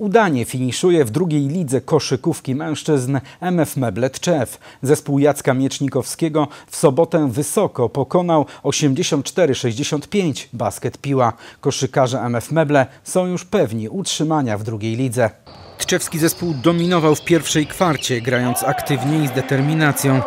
Udanie finiszuje w drugiej lidze koszykówki mężczyzn MF Meble Tczew. Zespół Jacka Miecznikowskiego w sobotę wysoko pokonał 84-65 Basket Piła. Koszykarze MF Meble są już pewni utrzymania w drugiej lidze. Tczewski zespół dominował w pierwszej kwarcie, grając aktywnie i z determinacją.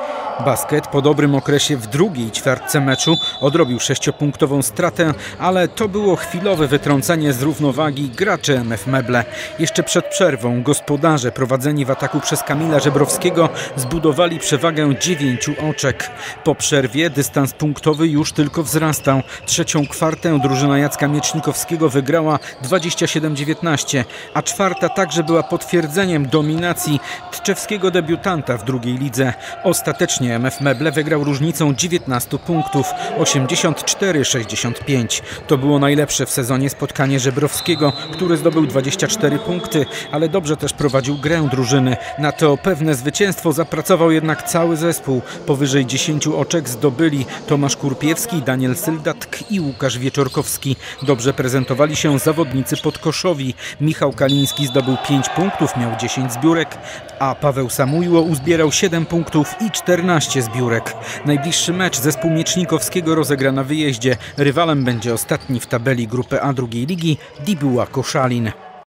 Basket po dobrym okresie w drugiej ćwiartce meczu odrobił 6-punktową stratę, ale to było chwilowe wytrącenie z równowagi graczy MF Meble. Jeszcze przed przerwą gospodarze prowadzeni w ataku przez Kamila Żebrowskiego zbudowali przewagę 9 oczek. Po przerwie dystans punktowy już tylko wzrastał. Trzecią kwartę drużyna Jacka Miecznikowskiego wygrała 27-19, a czwarta także była potwierdzeniem dominacji tczewskiego debiutanta w drugiej lidze. Ostatecznie MF Meble wygrał różnicą 19 punktów, 84-65. To było najlepsze w sezonie spotkanie Żebrowskiego, który zdobył 24 punkty, ale dobrze też prowadził grę drużyny. Na to pewne zwycięstwo zapracował jednak cały zespół. Powyżej 10 oczek zdobyli Tomasz Kurpiewski, Daniel Syldatk i Łukasz Wieczorkowski. Dobrze prezentowali się zawodnicy podkoszowi. Michał Kaliński zdobył 5 punktów, miał 10 zbiórek, a Paweł Samuiło uzbierał 7 punktów i 14 zbiórek. Najbliższy mecz zespół Miecznikowskiego rozegra na wyjeździe. Rywalem będzie ostatni w tabeli grupy A drugiej ligi Dibuła Koszalin.